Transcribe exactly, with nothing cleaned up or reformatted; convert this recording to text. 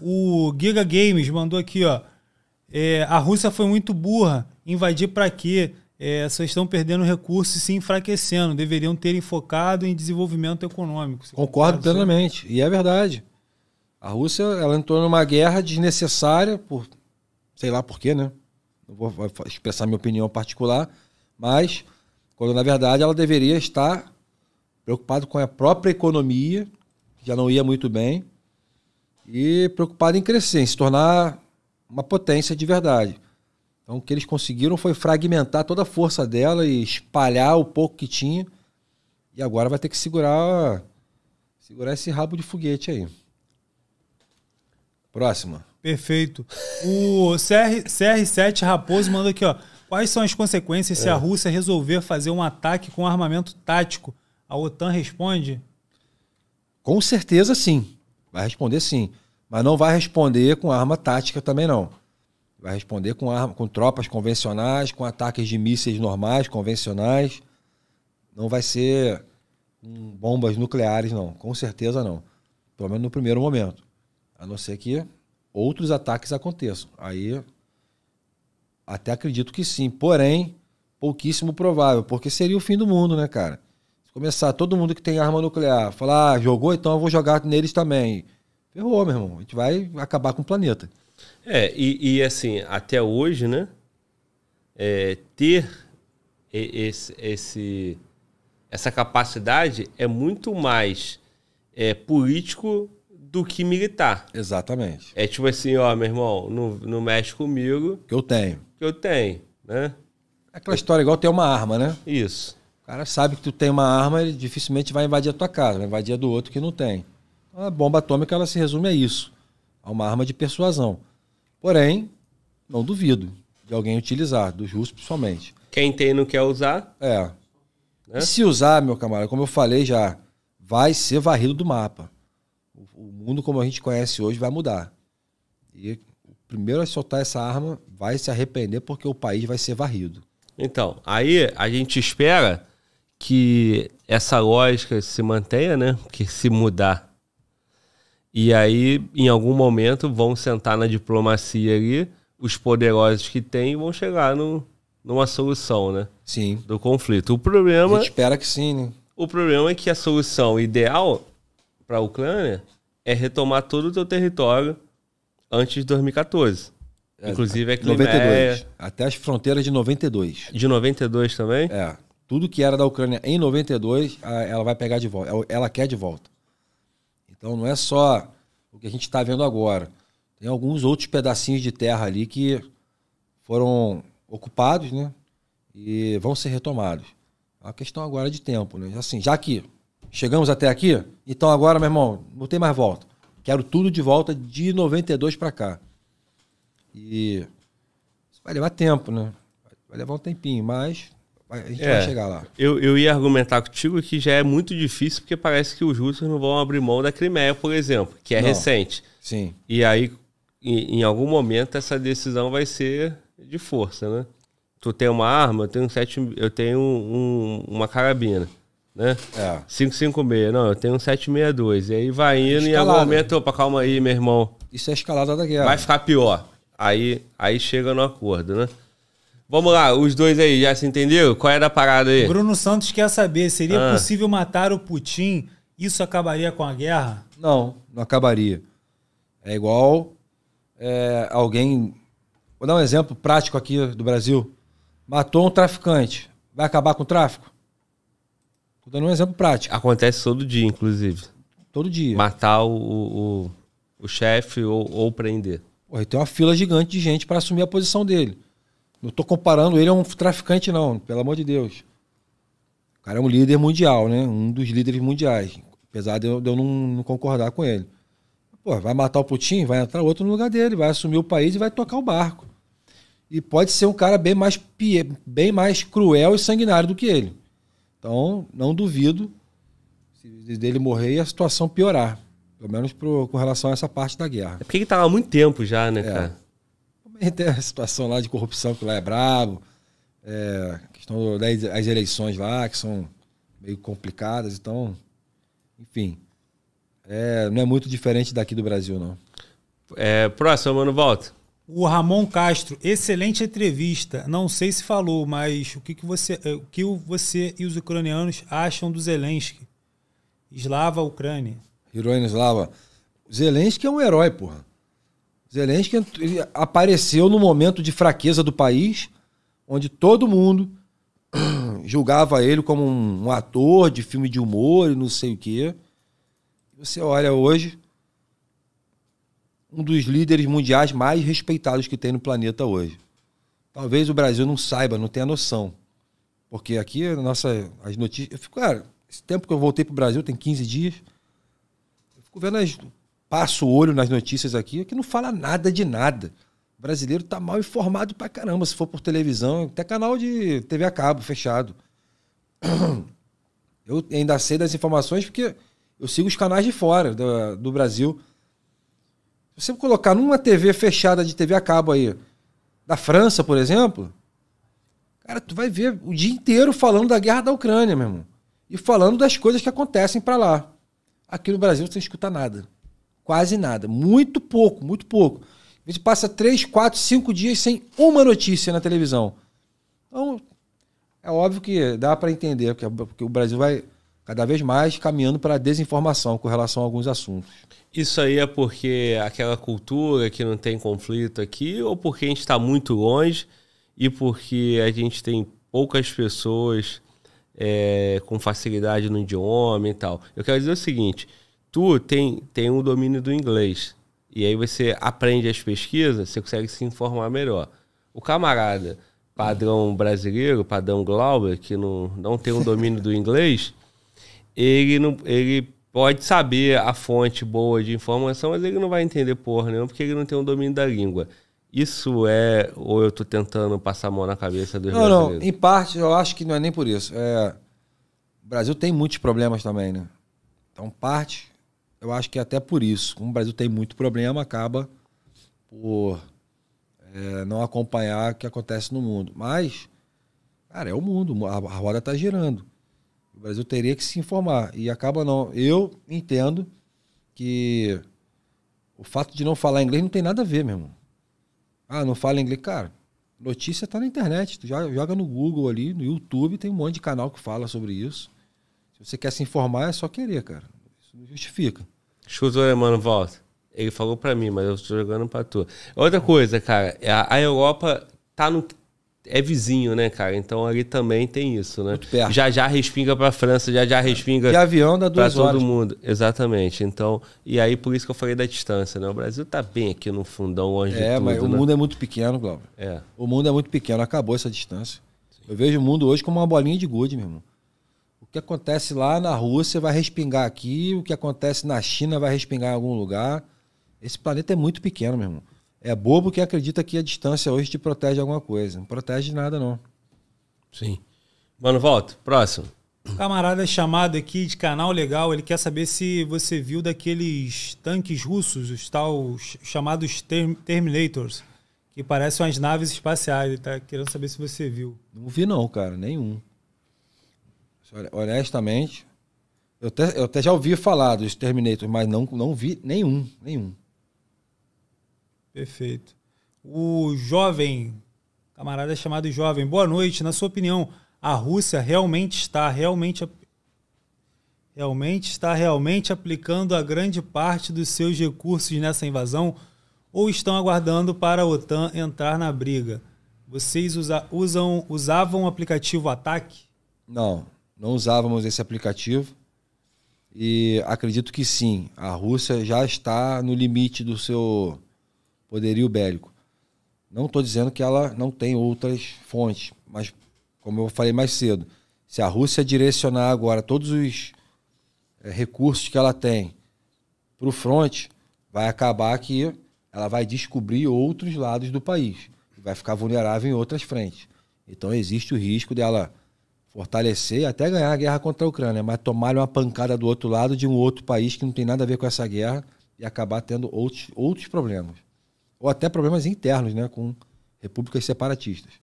O Giga Games mandou aqui, ó. É, a Rússia foi muito burra. Invadir para quê? É, só estão perdendo recursos e se enfraquecendo. Deveriam ter enfocado em desenvolvimento econômico. Concordo plenamente. E é verdade. A Rússia, ela entrou numa guerra desnecessária, por sei lá por quê, né? Não vou expressar minha opinião particular, mas quando na verdade ela deveria estar preocupada com a própria economia, que já não ia muito bem, e preocupada em crescer, em se tornar uma potência de verdade. Então o que eles conseguiram foi fragmentar toda a força dela e espalhar o pouco que tinha. E agora vai ter que segurar, segurar esse rabo de foguete aí. Próxima. Perfeito. O C R sete Raposo manda aqui, ó. Quais são as consequências é. se a Rússia resolver fazer um ataque com armamento tático? A OTAN responde? Com certeza sim. Vai responder sim. Mas não vai responder com arma tática também não. Vai responder com, arma, com tropas convencionais, com ataques de mísseis normais, convencionais. Não vai ser com bombas nucleares, não. Com certeza não. Pelo menos no primeiro momento. A não ser que outros ataques aconteçam. Aí, até acredito que sim. Porém, pouquíssimo provável. Porque seria o fim do mundo, né, cara? Se começar todo mundo que tem arma nuclear falar, ah, jogou, então eu vou jogar neles também. Ferrou, meu irmão. A gente vai acabar com o planeta. É, e, e assim, até hoje, né, é, ter esse, esse, essa capacidade é muito mais é, político do que militar. Exatamente. É tipo assim, ó, meu irmão, não, não mexe comigo. Que eu tenho. Que eu tenho, né? Aquela história igual ter uma arma, né? Isso. O cara sabe que tu tem uma arma, ele dificilmente vai invadir a tua casa, vai invadir a do outro que não tem. A bomba atômica, ela se resume a isso. É uma arma de persuasão. Porém, não duvido de alguém utilizar, dos russos principalmente. Quem tem não quer usar? É. Né? E se usar, meu camarada, como eu falei já, vai ser varrido do mapa. O mundo como a gente conhece hoje vai mudar. E o primeiro a soltar essa arma vai se arrepender porque o país vai ser varrido. Então, aí a gente espera que essa lógica se mantenha, né? Porque se mudar... E aí, em algum momento, vão sentar na diplomacia ali, os poderosos que tem vão chegar no, numa solução, né? Sim. Do conflito. O problema... A gente espera que sim, né? O problema é que a solução ideal para a Ucrânia é retomar todo o seu território antes de dois mil e quatorze. É, inclusive a Crimeia... noventa e dois. Até as fronteiras de noventa e dois. De noventa e dois também? É. Tudo que era da Ucrânia em noventa e dois, ela vai pegar de volta. Ela quer de volta. Então não é só o que a gente está vendo agora. Tem alguns outros pedacinhos de terra ali que foram ocupados, né? E vão ser retomados. É uma questão agora de tempo, né? Assim, já que chegamos até aqui, então agora, meu irmão, não tem mais volta. Quero tudo de volta de noventa e dois para cá. E isso vai levar tempo, né? Vai levar um tempinho, mas a gente é, vai chegar lá. Eu, eu ia argumentar contigo que já é muito difícil, porque parece que os russos não vão abrir mão da Crimeia, por exemplo, que é não, recente. Sim. E aí, em, em algum momento, essa decisão vai ser de força, né? Tu tem uma arma, eu tenho, sete, eu tenho um, uma carabina, né? É. cinco cinco seis, não, eu tenho um sete meia dois. E aí vai indo, e em algum momento, opa, calma aí, meu irmão. Isso é escalada da guerra. Vai ficar pior. Aí, aí chega no acordo, né? Vamos lá, os dois aí, já se entenderam? Qual era a parada aí? Bruno Santos quer saber, seria ah. possível matar o Putin? Isso acabaria com a guerra? Não, não acabaria. É igual é, alguém... Vou dar um exemplo prático aqui do Brasil. Matou um traficante. Vai acabar com o tráfico? Estou dando um exemplo prático. Acontece todo dia, inclusive. Todo dia. Matar o, o, o chefe ou, ou prender. Pô, tem uma fila gigante de gente para assumir a posição dele. Não estou comparando ele a um traficante, não. Pelo amor de Deus. O cara é um líder mundial, né? Um dos líderes mundiais. Apesar de eu, de eu não, não concordar com ele. Pô, vai matar o Putin? Vai entrar outro no lugar dele. Vai assumir o país e vai tocar o barco. E pode ser um cara bem mais, bem mais cruel e sanguinário do que ele. Então, não duvido se dele morrer e a situação piorar. Pelo menos pro, com relação a essa parte da guerra. É porque ele estava há muito tempo já, né, é. cara? Tem a situação lá de corrupção, que lá é brabo, é, a questão das eleições lá, que são meio complicadas, então, enfim, é, não é muito diferente daqui do Brasil, não. É, próximo, mano, volta. O Ramon Castro, excelente entrevista. Não sei se falou, mas o que, que, você, o que você e os ucranianos acham do Zelensky? Slava Ucrânia. Heroína Slava. Zelensky é um herói, porra. Zelensky ele apareceu no momento de fraqueza do país, onde todo mundo julgava ele como um ator de filme de humor e não sei o quê. Você olha hoje, um dos líderes mundiais mais respeitados que tem no planeta hoje. Talvez o Brasil não saiba, não tenha noção. Porque aqui, nossa, as notícias... Eu fico, cara, esse tempo que eu voltei pro Brasil, tem quinze dias, eu fico vendo as... Passo o olho nas notícias aqui, que não fala nada de nada. O brasileiro tá mal informado pra caramba, se for por televisão, até canal de T V a cabo, fechado. Eu ainda sei das informações porque eu sigo os canais de fora do, do Brasil. Se você colocar numa T V fechada de T V a cabo aí, da França, por exemplo, cara, tu vai ver o dia inteiro falando da guerra da Ucrânia, meu irmão. E falando das coisas que acontecem pra lá. Aqui no Brasil você não escuta nada. Quase nada. Muito pouco, muito pouco. A gente passa três, quatro, cinco dias sem uma notícia na televisão. Então, é óbvio que dá para entender, porque o Brasil vai cada vez mais caminhando para a desinformação com relação a alguns assuntos. Isso aí é porque aquela cultura que não tem conflito aqui, ou porque a gente está muito longe e porque a gente tem poucas pessoas é, com facilidade no idioma e tal. Eu quero dizer o seguinte... Tu tem, tem um domínio do inglês, e aí você aprende as pesquisas, você consegue se informar melhor. O camarada padrão brasileiro, padrão Glauber, que não, não tem um domínio do inglês, ele, não, ele pode saber a fonte boa de informação, mas ele não vai entender porra nenhuma, porque ele não tem um domínio da língua. Isso é... Ou eu tô tentando passar a mão na cabeça dos brasileiros? Não, não. Em parte, eu acho que não é nem por isso. É... O Brasil tem muitos problemas também, né? Então, parte... Eu acho que até por isso, como o Brasil tem muito problema, acaba por é, não acompanhar o que acontece no mundo. Mas, cara, é o mundo, a roda está girando. O Brasil teria que se informar e acaba não. Eu entendo que o fato de não falar inglês não tem nada a ver, meu irmão. Ah, não fala inglês? Cara, notícia está na internet. Tu já joga no Google ali, no YouTube, tem um monte de canal que fala sobre isso. Se você quer se informar, é só querer, cara. Justifica. Chutou, mano, volta. Ele falou pra mim, mas eu tô jogando pra tu. Outra coisa, cara, a Europa tá no... é vizinho, né, cara? Então ali também tem isso, né? Muito perto. Já já respinga pra França, já já respinga... E avião dá duas horas. Pra todo mundo. Exatamente. Então, e aí por isso que eu falei da distância, né? O Brasil tá bem aqui no fundão, longe de tudo. É, mas o mundo é muito pequeno, Glauber. É. O mundo é muito pequeno, acabou essa distância. Sim. Eu vejo o mundo hoje como uma bolinha de gude, meu irmão. O que acontece lá na Rússia vai respingar aqui, o que acontece na China vai respingar em algum lugar. Esse planeta é muito pequeno, meu irmão. É bobo que acredita que a distância hoje te protege de alguma coisa. Não protege de nada, não. Sim. Mano, volta. Próximo. O camarada chamado aqui de canal legal, ele quer saber se você viu daqueles tanques russos, os tal chamados Terminators, que parecem umas naves espaciais. Ele tá querendo saber se você viu. Não vi não, cara. Nenhum. Honestamente, eu até, eu até já ouvi falar dos Terminators, mas não, não vi nenhum, nenhum. Perfeito. O jovem, camarada chamado jovem, boa noite. Na sua opinião, a Rússia realmente está, realmente, realmente está realmente aplicando a grande parte dos seus recursos nessa invasão ou estão aguardando para a OTAN entrar na briga? Vocês usa, usam, usavam o aplicativo Ataque? Não. Não usávamos esse aplicativo e acredito que sim, a Rússia já está no limite do seu poderio bélico. Não estou dizendo que ela não tem outras fontes, mas como eu falei mais cedo, se a Rússia direcionar agora todos os é, recursos que ela tem para o fronte, vai acabar que ela vai descobrir outros lados do país, vai ficar vulnerável em outras frentes. Então existe o risco dela... fortalecer e até ganhar a guerra contra a Ucrânia, mas tomar uma pancada do outro lado de um outro país que não tem nada a ver com essa guerra e acabar tendo outros, outros problemas. Ou até problemas internos, né, com repúblicas separatistas.